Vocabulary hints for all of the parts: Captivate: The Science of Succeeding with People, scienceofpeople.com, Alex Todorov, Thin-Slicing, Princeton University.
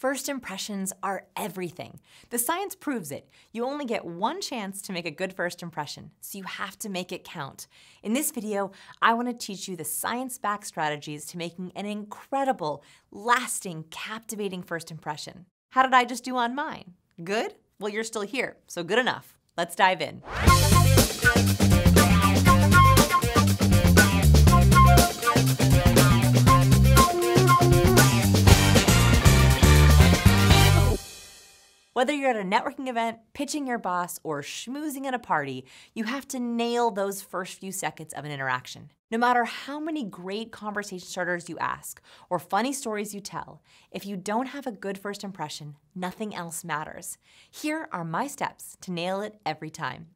First impressions are everything. The science proves it. You only get one chance to make a good first impression, so you have to make it count. In this video, I want to teach you the science-backed strategies to making an incredible, lasting, captivating first impression. How did I just do on mine? Good? Well, you're still here, so good enough. Let's dive in. Whether you're at a networking event, pitching your boss, or schmoozing at a party, you have to nail those first few seconds of an interaction. No matter how many great conversation starters you ask or funny stories you tell, if you don't have a good first impression, nothing else matters. Here are my steps to nail it every time.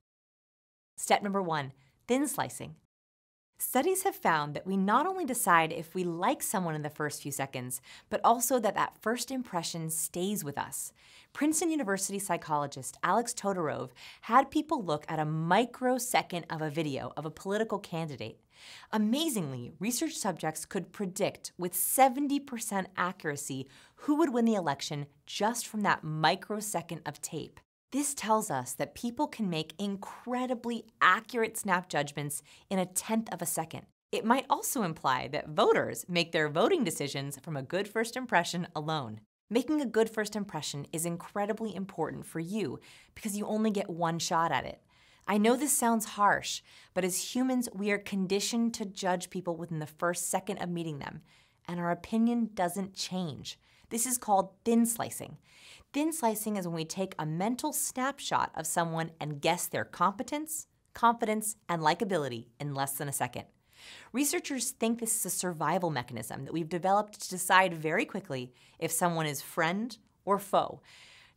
Step number one, thin slicing. Studies have found that we not only decide if we like someone in the first few seconds, but also that first impression stays with us. Princeton University psychologist Alex Todorov had people look at a microsecond of a video of a political candidate. Amazingly, research subjects could predict with 70% accuracy who would win the election just from that microsecond of tape. This tells us that people can make incredibly accurate snap judgments in a tenth of a second. It might also imply that voters make their voting decisions from a good first impression alone. Making a good first impression is incredibly important for you because you only get one shot at it. I know this sounds harsh, but as humans, we are conditioned to judge people within the first second of meeting them, and our opinion doesn't change. This is called thin slicing. Thin slicing is when we take a mental snapshot of someone and guess their competence, confidence, and likability in less than a second. Researchers think this is a survival mechanism that we've developed to decide very quickly if someone is friend or foe.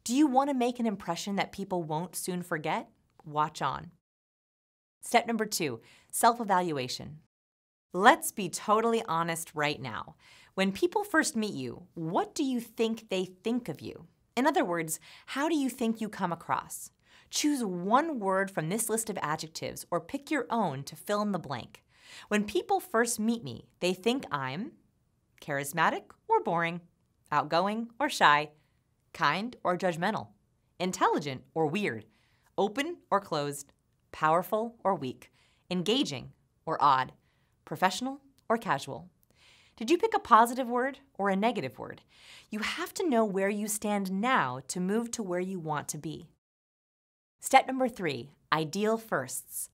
Do you want to make an impression that people won't soon forget? Watch on. Step number two, self-evaluation. Let's be totally honest right now. When people first meet you, what do you think they think of you? In other words, how do you think you come across? Choose one word from this list of adjectives or pick your own to fill in the blank. When people first meet me, they think I'm charismatic or boring, outgoing or shy, kind or judgmental, intelligent or weird, open or closed, powerful or weak, engaging or odd, professional or casual. Did you pick a positive word or a negative word? You have to know where you stand now to move to where you want to be. Step number three, ideal firsts.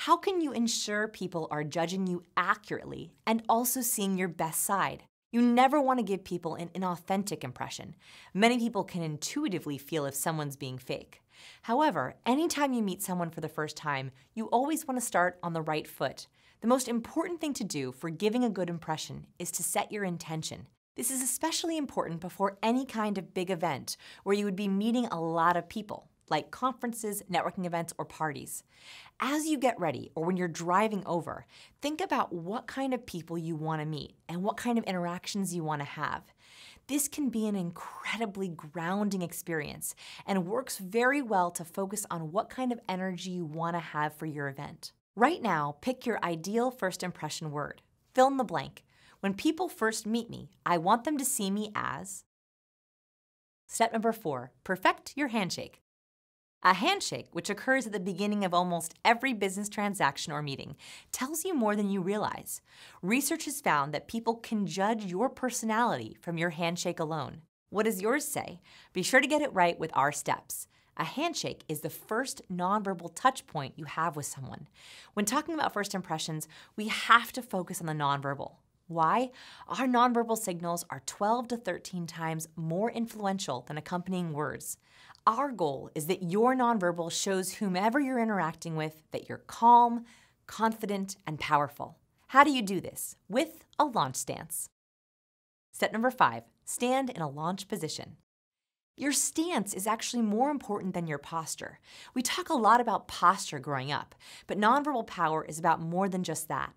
How can you ensure people are judging you accurately and also seeing your best side? You never want to give people an inauthentic impression. Many people can intuitively feel if someone's being fake. However, anytime you meet someone for the first time, you always want to start on the right foot. The most important thing to do for giving a good impression is to set your intention. This is especially important before any kind of big event where you would be meeting a lot of people, like conferences, networking events, or parties. As you get ready or when you're driving over, think about what kind of people you want to meet and what kind of interactions you want to have. This can be an incredibly grounding experience and works very well to focus on what kind of energy you want to have for your event. Right now, pick your ideal first impression word. Fill in the blank. When people first meet me, I want them to see me as... Step number four, perfect your handshake. A handshake, which occurs at the beginning of almost every business transaction or meeting, tells you more than you realize. Research has found that people can judge your personality from your handshake alone. What does yours say? Be sure to get it right with our steps. A handshake is the first nonverbal touch point you have with someone. When talking about first impressions, we have to focus on the nonverbal. Why? Our nonverbal signals are 12 to 13 times more influential than accompanying words. Our goal is that your nonverbal shows whomever you're interacting with that you're calm, confident, and powerful. How do you do this? With a launch stance. Step number five, stand in a launch position. Your stance is actually more important than your posture. We talk a lot about posture growing up, but nonverbal power is about more than just that.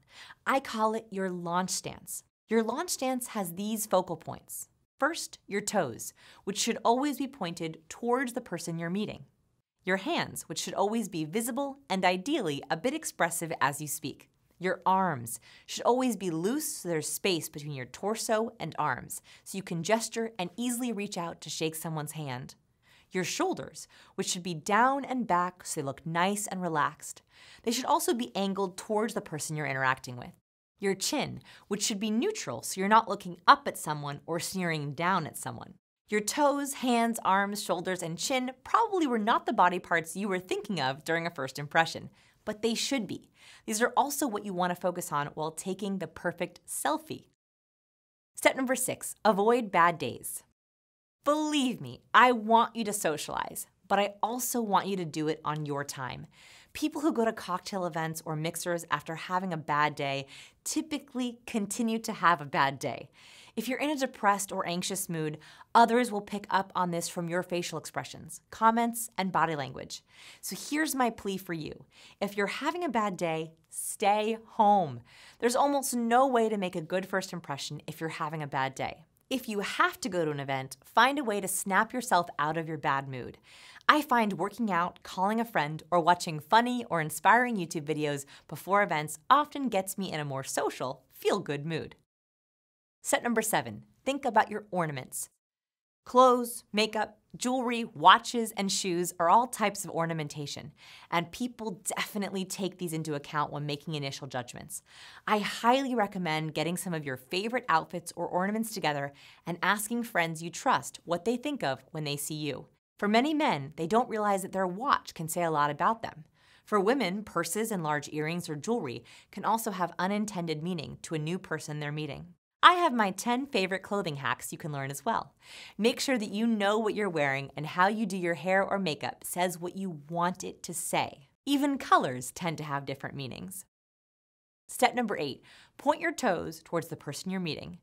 I call it your launch stance. Your launch stance has these focal points. First, your toes, which should always be pointed towards the person you're meeting. Your hands, which should always be visible and ideally a bit expressive as you speak. Your arms should always be loose so there's space between your torso and arms, so you can gesture and easily reach out to shake someone's hand. Your shoulders, which should be down and back so they look nice and relaxed. They should also be angled towards the person you're interacting with. Your chin, which should be neutral so you're not looking up at someone or sneering down at someone. Your toes, hands, arms, shoulders, and chin probably were not the body parts you were thinking of during a first impression, but they should be. These are also what you want to focus on while taking the perfect selfie. Step number 6, avoid bad days. Believe me, I want you to socialize, but I also want you to do it on your time. People who go to cocktail events or mixers after having a bad day typically continue to have a bad day. If you're in a depressed or anxious mood, others will pick up on this from your facial expressions, comments, and body language. So here's my plea for you. If you're having a bad day, stay home. There's almost no way to make a good first impression if you're having a bad day. If you have to go to an event, find a way to snap yourself out of your bad mood. I find working out, calling a friend, or watching funny or inspiring YouTube videos before events often gets me in a more social, feel-good mood. Step number 7, think about your ornaments. Clothes, makeup, jewelry, watches, and shoes are all types of ornamentation, and people definitely take these into account when making initial judgments. I highly recommend getting some of your favorite outfits or ornaments together and asking friends you trust what they think of when they see you. For many men, they don't realize that their watch can say a lot about them. For women, purses and large earrings or jewelry can also have unintended meaning to a new person they're meeting. I have my 10 favorite clothing hacks you can learn as well. Make sure that you know what you're wearing and how you do your hair or makeup says what you want it to say. Even colors tend to have different meanings. Step number 8, point your toes towards the person you're meeting.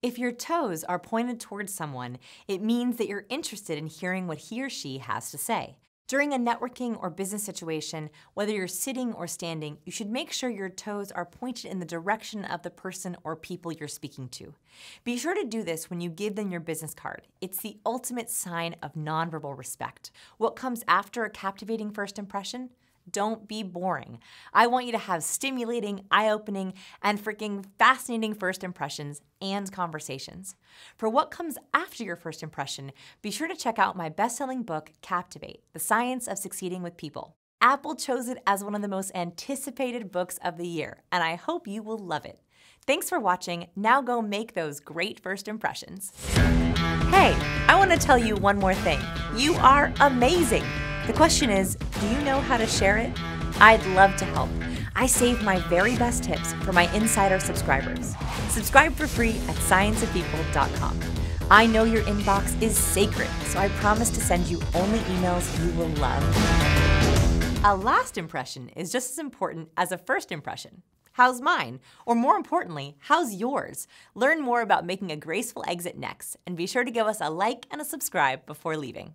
If your toes are pointed towards someone, it means that you're interested in hearing what he or she has to say. During a networking or business situation, whether you're sitting or standing, you should make sure your toes are pointed in the direction of the person or people you're speaking to. Be sure to do this when you give them your business card. It's the ultimate sign of nonverbal respect. What comes after a captivating first impression? Don't be boring. I want you to have stimulating, eye-opening, and freaking fascinating first impressions and conversations. For what comes after your first impression, be sure to check out my best-selling book, Captivate: The Science of Succeeding with People. Apple chose it as one of the most anticipated books of the year, and I hope you will love it. Thanks for watching. Now go make those great first impressions. Hey, I want to tell you one more thing. You are amazing. The question is, do you know how to share it? I'd love to help. I save my very best tips for my insider subscribers. Subscribe for free at scienceofpeople.com. I know your inbox is sacred, so I promise to send you only emails you will love. A last impression is just as important as a first impression. How's mine? Or more importantly, how's yours? Learn more about making a graceful exit next, and be sure to give us a like and a subscribe before leaving.